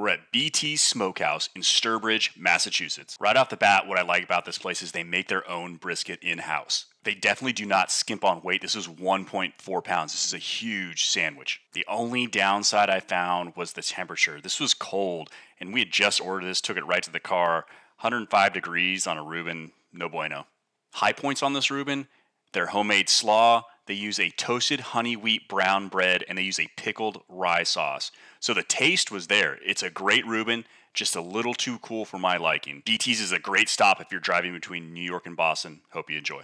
We're at BT Smokehouse in Sturbridge, Massachusetts. Right off the bat, what I like about this place is they make their own brisket in-house. They definitely do not skimp on weight. This is 1.4 pounds. This is a huge sandwich. The only downside I found was the temperature. This was cold, and we had just ordered this, took it right to the car. 105 degrees on a Reuben, no bueno. High points on this Reuben, their homemade slaw. They use a toasted honey wheat brown bread, and they use a pickled rye sauce. So the taste was there. It's a great Reuben, just a little too cool for my liking. BT's is a great stop if you're driving between New York and Boston. Hope you enjoy.